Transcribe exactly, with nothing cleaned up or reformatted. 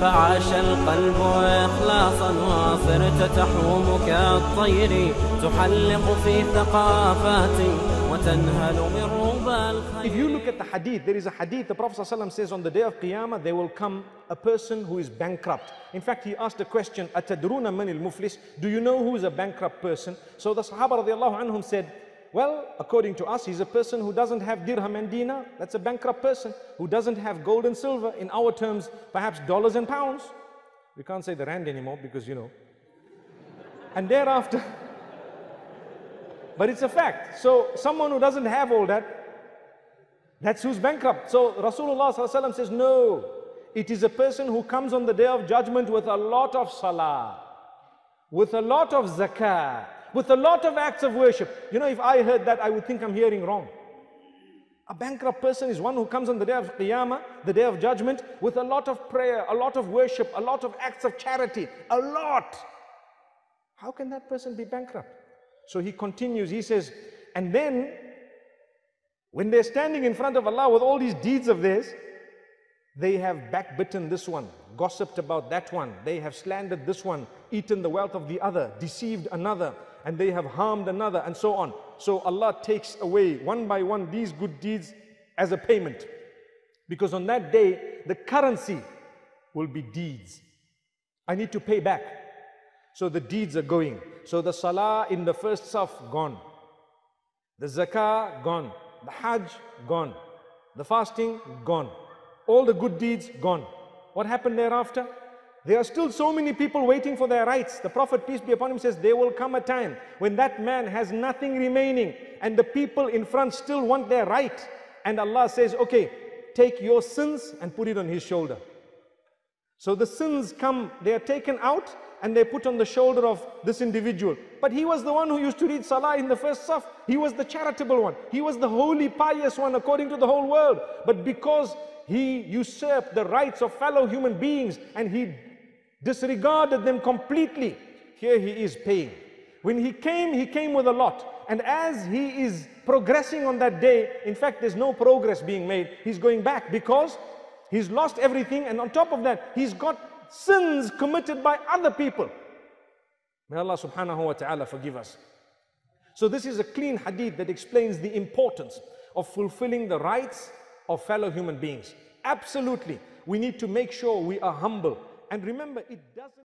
فعاش القلب إخلاصا وصرت تحوم كالطير تحلق في ثقافات وتنهل من ربى الخير. If you look at the hadith, there is a hadith the Prophet ﷺ says on the day of Qiyamah there will come a person who is bankrupt. In fact, he asked a question, أَتَدْرُونَ مَنِ الْمُفْلِسِ? Do you know who is a bankrupt person? So the Sahaba radiallahu anhum said, well, according to us, he's a person who doesn't have dirham and dinar. That's a bankrupt person who doesn't have gold and silver. In our terms, perhaps dollars and pounds. We can't say the rand anymore because, you know. And thereafter, but it's a fact. So someone who doesn't have all that, that's who's bankrupt. So Rasulullah ﷺ says, no, it is a person who comes on the day of judgment with a lot of salah, with a lot of zakah, with a lot of acts of worship. You know, if I heard that, I would think I'm hearing wrong. A bankrupt person is one who comes on the day of Qiyamah, the day of judgment, with a lot of prayer, a lot of worship, a lot of acts of charity, a lot. How can that person be bankrupt? So he continues, he says, and then when they're standing in front of Allah with all these deeds of theirs, they have backbitten this one, gossiped about that one, they have slandered this one, eaten the wealth of the other, deceived another, and they have harmed another, and so on. So Allah takes away one by one these good deeds as a payment, because on that day the currency will be deeds. I need to pay back. So the deeds are going. So the salah in the first saf gone, the zakah gone, the Hajj gone, the fasting gone, all the good deeds gone. What happened thereafter? There are still so many people waiting for their rights. The Prophet, peace be upon him, says there will come a time when that man has nothing remaining and the people in front still want their right. And Allah says, okay, take your sins and put it on his shoulder. So the sins come, they are taken out and they put on the shoulder of this individual. But he was the one who used to read salah in the first saf. He was the charitable one. He was the holy, pious one according to the whole world. But because he usurped the rights of fellow human beings and he disregarded them completely, here he is paying. When he came, he came with a lot. And as he is progressing on that day, in fact, there's no progress being made. He's going back because he's lost everything. And on top of that, he's got sins committed by other people. May Allah subhanahu wa ta'ala forgive us. So this is a clean hadith that explains the importance of fulfilling the rights of fellow human beings. Absolutely, we need to make sure we are humble. And remember, it doesn't